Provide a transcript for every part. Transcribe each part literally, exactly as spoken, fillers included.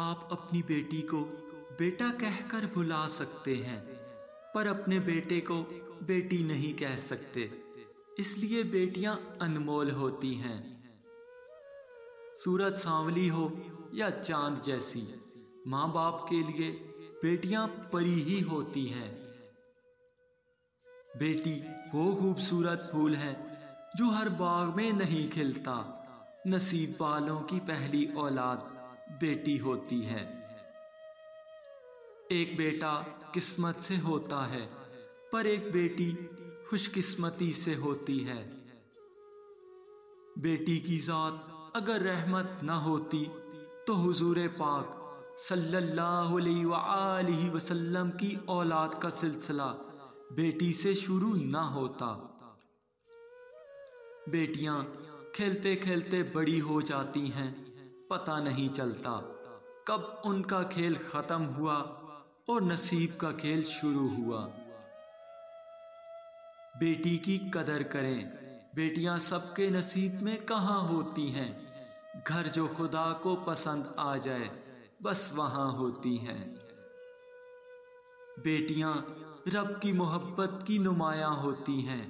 आप अपनी बेटी को बेटा कहकर भुला सकते हैं, पर अपने बेटे को बेटी नहीं कह सकते, इसलिए बेटियां अनमोल होती हैं। सूरज सांवली हो या चांद जैसी, माँ बाप के लिए बेटियां परी ही होती हैं। बेटी वो खूबसूरत फूल है जो हर बाग में नहीं खिलता, नसीब वालों की पहली औलाद बेटी होती है। एक बेटा किस्मत से होता है, पर एक बेटी खुशकिस्मती से होती है। बेटी की जात अगर रहमत न होती तो हुजूर पाक सल्लल्लाहु अलैहि वसल्लम की औलाद का सिलसिला बेटी से शुरू ना होता। बेटियां खेलते खेलते बड़ी हो जाती हैं, पता नहीं चलता कब उनका खेल ख़त्म हुआ और नसीब का खेल शुरू हुआ। बेटी की कदर करें, बेटियां सबके नसीब में कहाँ होती हैं, घर जो खुदा को पसंद आ जाए बस वहाँ होती हैं। बेटियां रब की मोहब्बत की नुमायाँ होती हैं,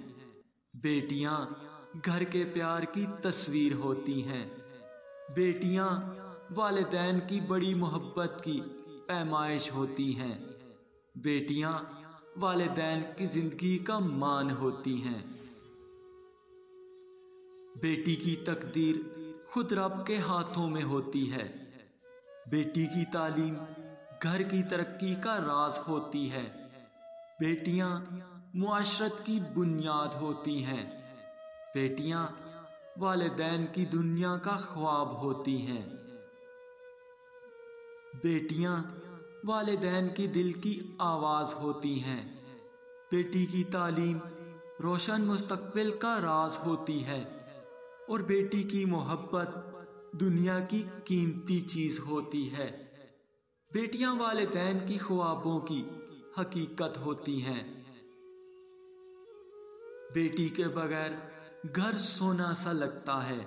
बेटियां घर के प्यार की तस्वीर होती हैं, बेटियां वालिदैन की बड़ी मोहब्बत की पैमाइश होती हैं, बेटियां वालिदैन की ज़िंदगी का मान होती हैं। बेटी की तकदीर खुद रब के हाथों में होती है। बेटी की तालीम घर की तरक्की का राज होती है। बेटियां मुआशरत की बुनियाद होती हैं, बेटियां वालिदैन की दुनिया का ख्वाब होती हैं, बेटियां वालिदैन की दिल की आवाज़ होती हैं, बेटी की तालीम रोशन मुस्तकबिल का राज होती है और बेटी की मोहब्बत दुनिया की कीमती चीज़ होती है। बेटियां वालिदैन की ख्वाबों की हकीकत होती हैं। बेटी के बगैर घर सोना सा लगता है,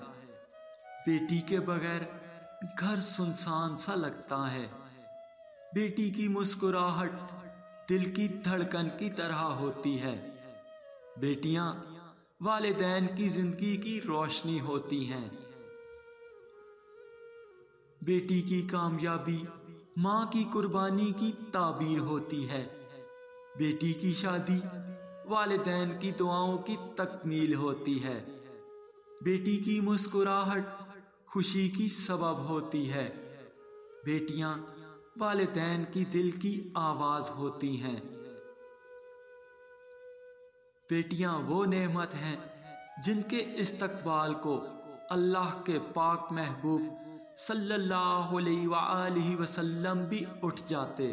बेटी के बगैर घर सुनसान सा लगता है। बेटी की मुस्कुराहट दिल की धड़कन की तरह होती है। बेटियां वालिदैन की जिंदगी की रोशनी होती हैं। बेटी की कामयाबी माँ की कुर्बानी की ताबीर होती है। बेटी की शादी वालिदैन की दुआओं की तकमील होती है। बेटी की मुस्कुराहट खुशी की सबब होती है। बेटियां वालिदैन की दिल की आवाज़ होती हैं। बेटियां वो नेमत हैं जिनके इस्तकबाल को अल्लाह के पाक महबूब सल्लल्लाहु अलैहि वसल्लम भी उठ जाते।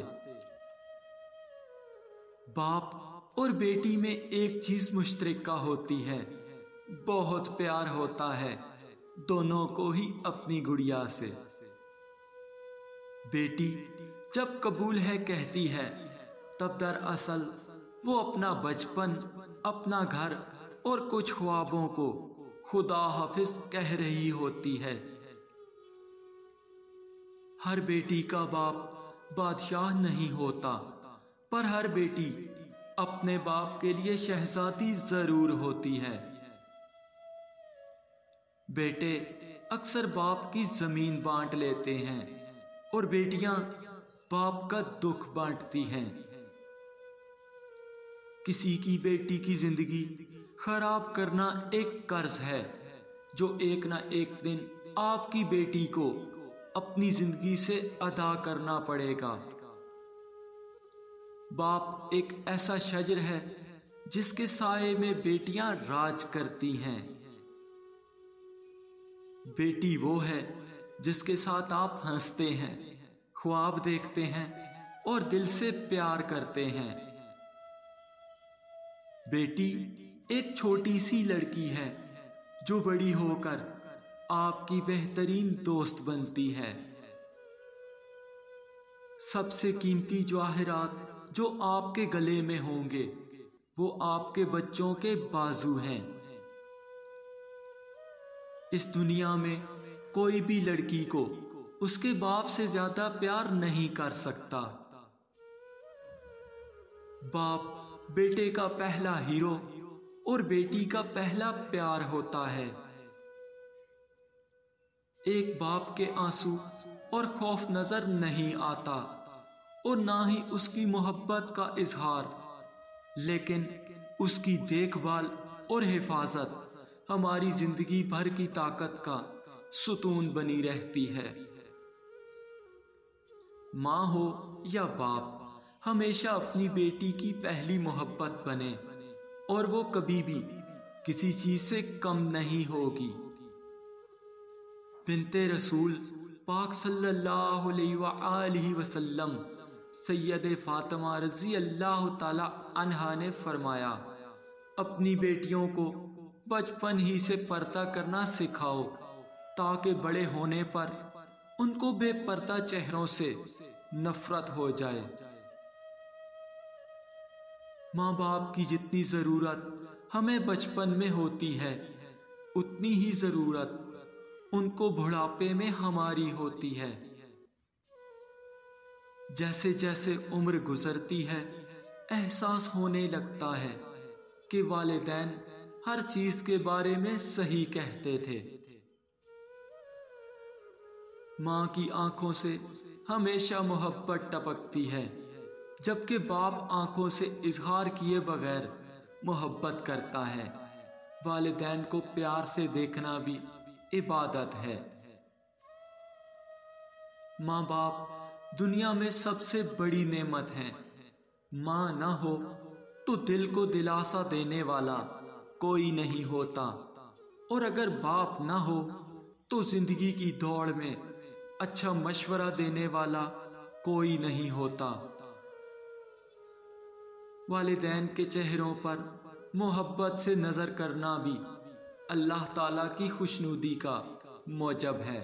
बाप और बेटी में एक चीज़ मुश्तरका होती है, बहुत प्यार होता है दोनों को ही अपनी गुड़िया से। बेटी जब कबूल है कहती है, तब दरअसल वो अपना बचपन, अपना घर और कुछ ख्वाबों को खुदा हाफिज कह रही होती है। हर बेटी का बाप बादशाह नहीं होता, पर हर बेटी अपने बाप के लिए शहजादी जरूर होती है। बेटे अक्सर बाप की जमीन बांट लेते हैं और बेटियां बाप का दुख बांटती हैं। किसी की बेटी की जिंदगी खराब करना एक कर्ज है जो एक ना एक दिन आपकी बेटी को अपनी जिंदगी से अदा करना पड़ेगा। बाप एक ऐसा शजर है जिसके साये में बेटियां राज करती हैं। बेटी वो है जिसके साथ आप हंसते हैं, ख्वाब देखते हैं और दिल से प्यार करते हैं। बेटी एक छोटी सी लड़की है जो बड़ी होकर आपकी बेहतरीन दोस्त बनती है। सबसे कीमती जवाहरात जो आपके गले में होंगे वो आपके बच्चों के बाजू हैं। इस दुनिया में कोई भी लड़की को उसके बाप से ज्यादा प्यार नहीं कर सकता। बाप बेटे का पहला हीरो और बेटी का पहला प्यार होता है। एक बाप के आंसू और खौफ नजर नहीं आता और ना ही उसकी मोहब्बत का इजहार, लेकिन उसकी देखभाल और हिफाजत हमारी जिंदगी भर की ताकत का सुतून बनी रहती है। माँ हो या बाप, हमेशा अपनी बेटी की पहली मोहब्बत बने और वो कभी भी किसी चीज से कम नहीं होगी। बिन्ते रसूल पाक सल्लल्लाहु अलैहि वसल्लम सैयदे फातिमा रजी अल्लाह ताला अन्हा ने फरमाया, अपनी बेटियों को बचपन ही से पर्दा करना सिखाओ ताकि बड़े होने पर उनको बेपर्दा चेहरों से नफरत हो जाए। माँ बाप की जितनी ज़रूरत हमें बचपन में होती है, उतनी ही ज़रूरत उनको बुढ़ापे में हमारी होती है। जैसे जैसे उम्र गुजरती है, एहसास होने लगता है कि वालिदैन हर चीज़ के बारे में सही कहते थे। माँ की आंखों से हमेशा मोहब्बत टपकती है, जबकि बाप आंखों से इजहार किए बगैर मोहब्बत करता है। वालिदैन को प्यार से देखना भी इबादत है। माँ बाप दुनिया में सबसे बड़ी नेमत हैं। माँ ना हो तो दिल को दिलासा देने वाला कोई नहीं होता, और अगर बाप ना हो तो जिंदगी की दौड़ में अच्छा मशवरा देने वाला कोई नहीं होता। वालिदैन के चेहरों पर मोहब्बत से नज़र करना भी अल्लाह ताला की खुशनुदी का मौजब है।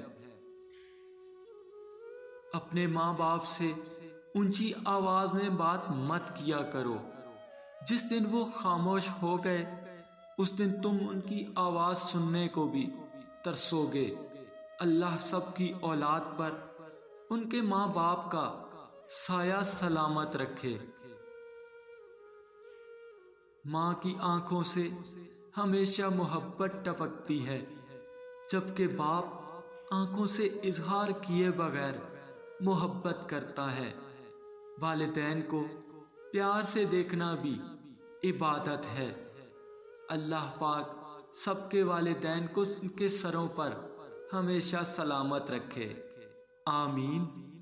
अपने माँ बाप से ऊंची आवाज़ में बात मत किया करो। जिस दिन वो खामोश हो गए, उस दिन तुम उनकी आवाज़ सुनने को भी तरसोगे। अल्लाह सब की औलाद पर उनके माँ बाप का साया सलामत रखे। माँ की आंखों से हमेशा मोहब्बत टपकती है, जबकि बाप आंखों से इजहार किए बगैर मोहब्बत करता है। वालिदैन को प्यार से देखना भी इबादत है। अल्लाह पाक सबके वालिदैन को उनके सरों पर हमेशा सलामत रखे। आमीन।